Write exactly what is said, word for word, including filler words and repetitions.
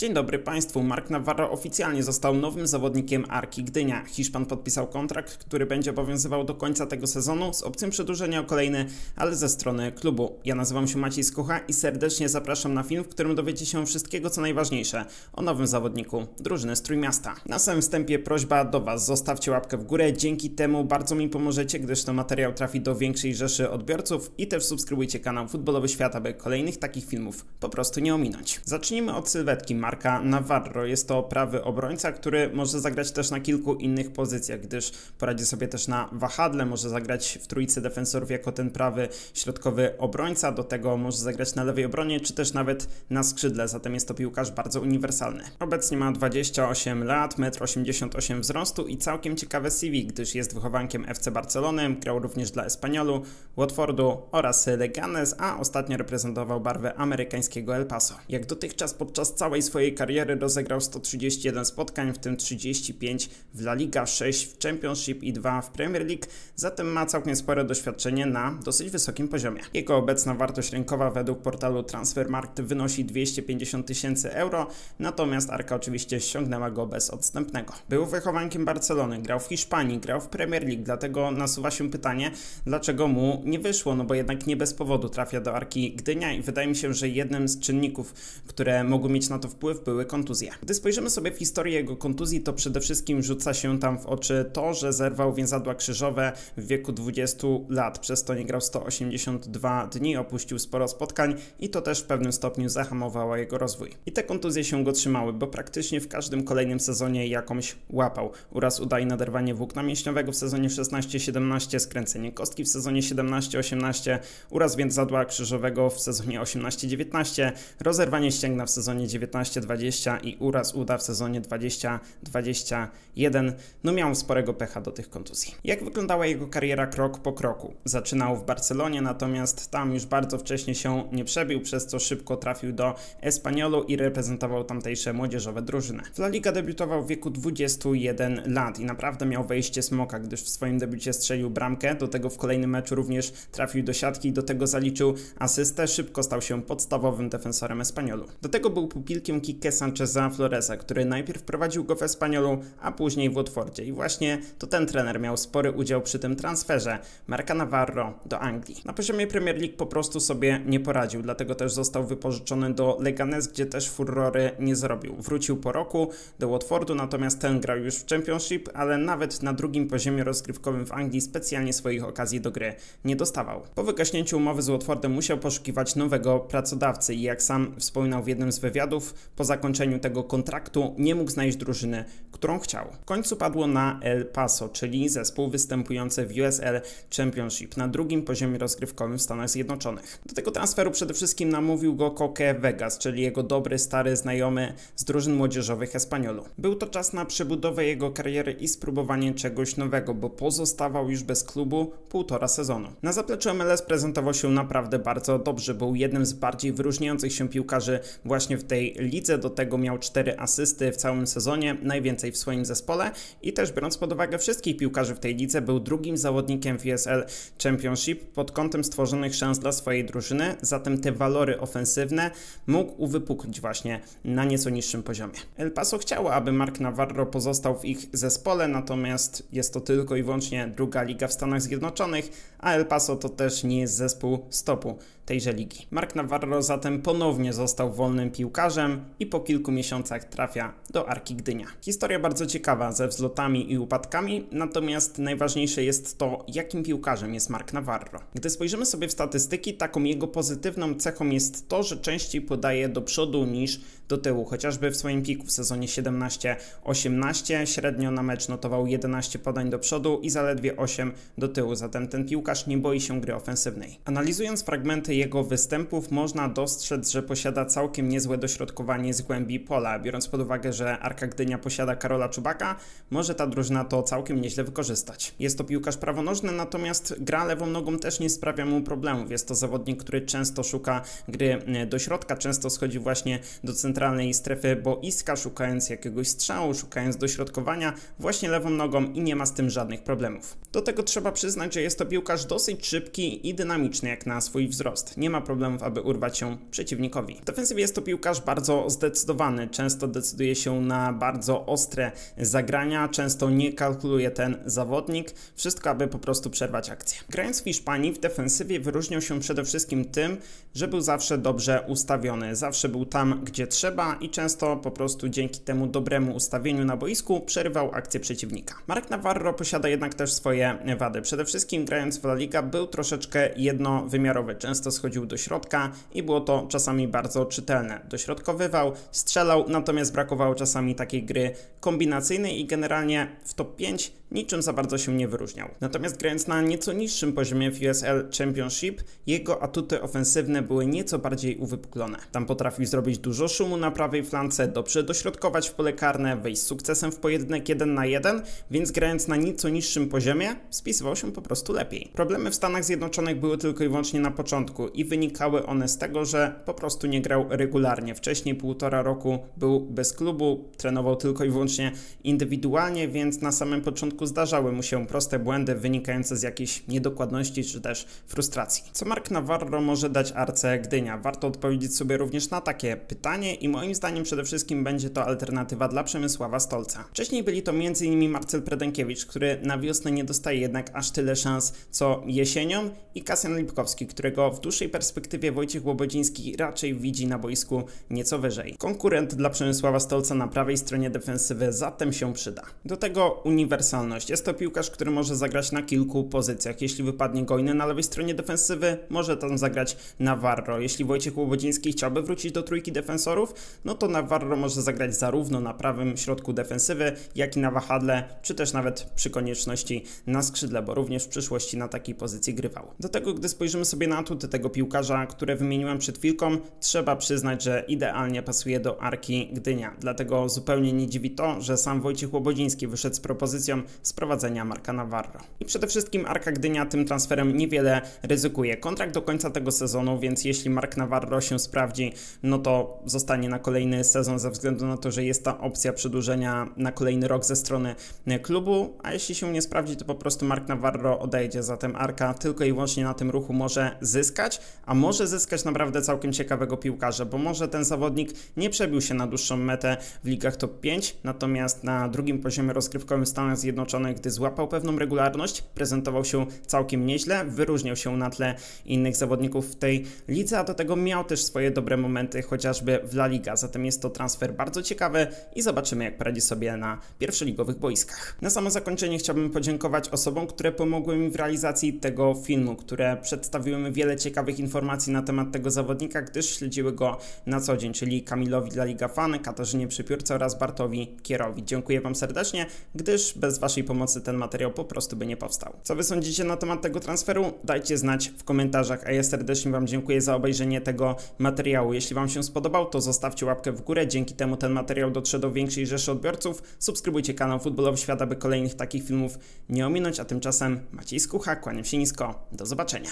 Dzień dobry Państwu, Marc Navarro oficjalnie został nowym zawodnikiem Arki Gdynia. Hiszpan podpisał kontrakt, który będzie obowiązywał do końca tego sezonu z opcją przedłużenia o kolejny, ale ze strony klubu. Ja nazywam się Maciej Skucha i serdecznie zapraszam na film, w którym dowiecie się wszystkiego co najważniejsze o nowym zawodniku drużyny z Trójmiasta. Na samym wstępie prośba do Was, zostawcie łapkę w górę, dzięki temu bardzo mi pomożecie, gdyż ten materiał trafi do większej rzeszy odbiorców i też subskrybujcie kanał Futbolowy Świat, aby kolejnych takich filmów po prostu nie ominąć. Zacznijmy od sylwetki Marca Navarro. Jest to prawy obrońca, który może zagrać też na kilku innych pozycjach, gdyż poradzi sobie też na wahadle, może zagrać w trójce defensorów jako ten prawy środkowy obrońca, do tego może zagrać na lewej obronie, czy też nawet na skrzydle, zatem jest to piłkarz bardzo uniwersalny. Obecnie ma dwadzieścia osiem lat, metr osiemdziesiąt osiem wzrostu i całkiem ciekawe C V, gdyż jest wychowankiem F C Barcelony, grał również dla Espanyolu, Watfordu oraz Leganes, a ostatnio reprezentował barwę amerykańskiego El Paso. Jak dotychczas podczas całej swojej Swojej kariery rozegrał sto trzydzieści jeden spotkań, w tym trzydzieści pięć w La Liga, sześć w Championship i dwa w Premier League, zatem ma całkiem spore doświadczenie na dosyć wysokim poziomie. Jego obecna wartość rynkowa według portalu Transfermarkt wynosi dwieście pięćdziesiąt tysięcy euro, natomiast Arka oczywiście ściągnęła go bez odstępnego. Był wychowankiem Barcelony, grał w Hiszpanii, grał w Premier League, dlatego nasuwa się pytanie, dlaczego mu nie wyszło, no bo jednak nie bez powodu trafia do Arki Gdynia i wydaje mi się, że jednym z czynników, które mogą mieć na to wpływ, były kontuzje. Gdy spojrzymy sobie w historię jego kontuzji, to przede wszystkim rzuca się tam w oczy to, że zerwał więzadła krzyżowe w wieku dwudziestu lat. Przez to nie grał sto osiemdziesiąt dwa dni, opuścił sporo spotkań i to też w pewnym stopniu zahamowało jego rozwój. I te kontuzje się go trzymały, bo praktycznie w każdym kolejnym sezonie jakąś łapał. Uraz uda i naderwanie włókna mięśniowego w sezonie szesnaście siedemnaście, skręcenie kostki w sezonie siedemnaście osiemnaście, uraz więzadła krzyżowego w sezonie osiemnaście dziewiętnaście, rozerwanie ścięgna w sezonie dziewiętnaście dwadzieścia i uraz uda w sezonie dwadzieścia dwadzieścia jeden. No miał sporego pecha do tych kontuzji. Jak wyglądała jego kariera krok po kroku? Zaczynał w Barcelonie, natomiast tam już bardzo wcześnie się nie przebił, przez co szybko trafił do Espanyolu i reprezentował tamtejsze młodzieżowe drużyny. W La Liga debiutował w wieku dwudziestu jeden lat i naprawdę miał wejście smoka, gdyż w swoim debiucie strzelił bramkę, do tego w kolejnym meczu również trafił do siatki i do tego zaliczył asystę. Szybko stał się podstawowym defensorem Espanyolu. Do tego był pupilkiem Quique Sáncheza Floresa, który najpierw prowadził go w Espanyolu, a później w Watfordzie. I właśnie to ten trener miał spory udział przy tym transferze Marca Navarro do Anglii. Na poziomie Premier League po prostu sobie nie poradził, dlatego też został wypożyczony do Leganes, gdzie też furory nie zrobił. Wrócił po roku do Watfordu, natomiast ten grał już w Championship, ale nawet na drugim poziomie rozgrywkowym w Anglii specjalnie swoich okazji do gry nie dostawał. Po wygaśnięciu umowy z Watfordem musiał poszukiwać nowego pracodawcy i jak sam wspominał w jednym z wywiadów, po zakończeniu tego kontraktu nie mógł znaleźć drużyny, którą chciał. W końcu padło na El Paso, czyli zespół występujący w U S L Championship na drugim poziomie rozgrywkowym w Stanach Zjednoczonych. Do tego transferu przede wszystkim namówił go Koke Vegas, czyli jego dobry, stary znajomy z drużyn młodzieżowych Espanyolu. Był to czas na przebudowę jego kariery i spróbowanie czegoś nowego, bo pozostawał już bez klubu półtora sezonu. Na zapleczu M L S prezentował się naprawdę bardzo dobrze, był jednym z bardziej wyróżniających się piłkarzy właśnie w tej lidze. Do tego miał cztery asysty w całym sezonie, najwięcej w swoim zespole i też biorąc pod uwagę wszystkich piłkarzy w tej lidze, był drugim zawodnikiem w U S L Championship pod kątem stworzonych szans dla swojej drużyny, zatem te walory ofensywne mógł uwypuklić właśnie na nieco niższym poziomie. El Paso chciało, aby Marc Navarro pozostał w ich zespole, natomiast jest to tylko i wyłącznie druga liga w Stanach Zjednoczonych, a El Paso to też nie jest zespół stopu tejże ligi. Marc Navarro zatem ponownie został wolnym piłkarzem i po kilku miesiącach trafia do Arki Gdynia. Historia bardzo ciekawa, ze wzlotami i upadkami, natomiast najważniejsze jest to, jakim piłkarzem jest Marc Navarro. Gdy spojrzymy sobie w statystyki, taką jego pozytywną cechą jest to, że częściej podaje do przodu niż do tyłu, chociażby w swoim piku w sezonie siedemnaście osiemnaście średnio na mecz notował jedenaście podań do przodu i zaledwie osiem do tyłu, zatem ten piłkarz nie boi się gry ofensywnej. Analizując fragmenty jego występów, można dostrzec, że posiada całkiem niezłe dośrodkowanie z głębi pola. Biorąc pod uwagę, że Arka Gdynia posiada Karola Czubaka, może ta drużyna to całkiem nieźle wykorzystać. Jest to piłkarz prawonożny, natomiast gra lewą nogą też nie sprawia mu problemów. Jest to zawodnik, który często szuka gry do środka, często schodzi właśnie do centralnej strefy boiska, szukając jakiegoś strzału, szukając dośrodkowania właśnie lewą nogą i nie ma z tym żadnych problemów. Do tego trzeba przyznać, że jest to piłkarz dosyć szybki i dynamiczny jak na swój wzrost. jest. Nie ma problemów, aby urwać się przeciwnikowi. W defensywie jest to piłkarz bardzo zdecydowany. Często decyduje się na bardzo ostre zagrania. Często nie kalkuluje ten zawodnik. Wszystko, aby po prostu przerwać akcję. Grając w Hiszpanii, w defensywie wyróżniał się przede wszystkim tym, że był zawsze dobrze ustawiony. Zawsze był tam, gdzie trzeba i często po prostu dzięki temu dobremu ustawieniu na boisku przerywał akcję przeciwnika. Marc Navarro posiada jednak też swoje wady. Przede wszystkim grając w La Liga był troszeczkę jednowymiarowy. Często schodził do środka i było to czasami bardzo czytelne. Dośrodkowywał, strzelał, natomiast brakowało czasami takiej gry kombinacyjnej i generalnie w top pięć niczym za bardzo się nie wyróżniał. Natomiast grając na nieco niższym poziomie w U S L Championship, jego atuty ofensywne były nieco bardziej uwypuklone. Tam potrafił zrobić dużo szumu na prawej flance, dobrze dośrodkować w pole karne, wejść z sukcesem w pojedynek jeden na jeden, więc grając na nieco niższym poziomie spisywał się po prostu lepiej. Problemy w Stanach Zjednoczonych były tylko i wyłącznie na początku i wynikały one z tego, że po prostu nie grał regularnie. Wcześniej półtora roku był bez klubu, trenował tylko i wyłącznie indywidualnie, więc na samym początku zdarzały mu się proste błędy wynikające z jakiejś niedokładności czy też frustracji. Co Marc Navarro może dać Arce Gdynia? Warto odpowiedzieć sobie również na takie pytanie i moim zdaniem przede wszystkim będzie to alternatywa dla Przemysława Stolca. Wcześniej byli to między innymi Marcel Predenkiewicz, który na wiosnę nie dostaje jednak aż tyle szans co jesienią, i Kasian Lipkowski, którego w dłuższej perspektywie Wojciech Łobodziński raczej widzi na boisku nieco wyżej. Konkurent dla Przemysława Stolca na prawej stronie defensywy zatem się przyda. Do tego uniwersalny. Jest to piłkarz, który może zagrać na kilku pozycjach. Jeśli wypadnie Gojny na lewej stronie defensywy, może tam zagrać Navarro. Jeśli Wojciech Łobodziński chciałby wrócić do trójki defensorów, no to Navarro może zagrać zarówno na prawym środku defensywy, jak i na wahadle, czy też nawet przy konieczności na skrzydle, bo również w przyszłości na takiej pozycji grywał. Do tego, gdy spojrzymy sobie na atuty tego piłkarza, które wymieniłem przed chwilką, trzeba przyznać, że idealnie pasuje do Arki Gdynia. Dlatego zupełnie nie dziwi to, że sam Wojciech Łobodziński wyszedł z propozycją sprowadzenia Marca Navarro. I przede wszystkim Arka Gdynia tym transferem niewiele ryzykuje. Kontrakt do końca tego sezonu, więc jeśli Marc Navarro się sprawdzi, no to zostanie na kolejny sezon ze względu na to, że jest ta opcja przedłużenia na kolejny rok ze strony klubu, a jeśli się nie sprawdzi, to po prostu Marc Navarro odejdzie. Zatem Arka tylko i wyłącznie na tym ruchu może zyskać, a może zyskać naprawdę całkiem ciekawego piłkarza, bo może ten zawodnik nie przebił się na dłuższą metę w ligach top pięć, natomiast na drugim poziomie rozgrywkowym w Stanach Zjednoczonych gdy złapał pewną regularność, prezentował się całkiem nieźle, wyróżniał się na tle innych zawodników w tej lidze, a do tego miał też swoje dobre momenty, chociażby w La Liga. Zatem jest to transfer bardzo ciekawy i zobaczymy, jak poradzi sobie na pierwszoligowych boiskach. Na samo zakończenie chciałbym podziękować osobom, które pomogły mi w realizacji tego filmu, które przedstawiły mi wiele ciekawych informacji na temat tego zawodnika, gdyż śledziły go na co dzień, czyli Kamilowi La Liga fan, Katarzynie Przypiórce oraz Bartowi Kierowi. Dziękuję Wam serdecznie, gdyż bez Was Waszej pomocy ten materiał po prostu by nie powstał. Co Wy sądzicie na temat tego transferu? Dajcie znać w komentarzach, a ja serdecznie Wam dziękuję za obejrzenie tego materiału. Jeśli Wam się spodobał, to zostawcie łapkę w górę, dzięki temu ten materiał dotrze do większej rzeszy odbiorców. Subskrybujcie kanał Futbolowy Świat, aby kolejnych takich filmów nie ominąć, a tymczasem Maciej Skucha, kłaniam się nisko, do zobaczenia.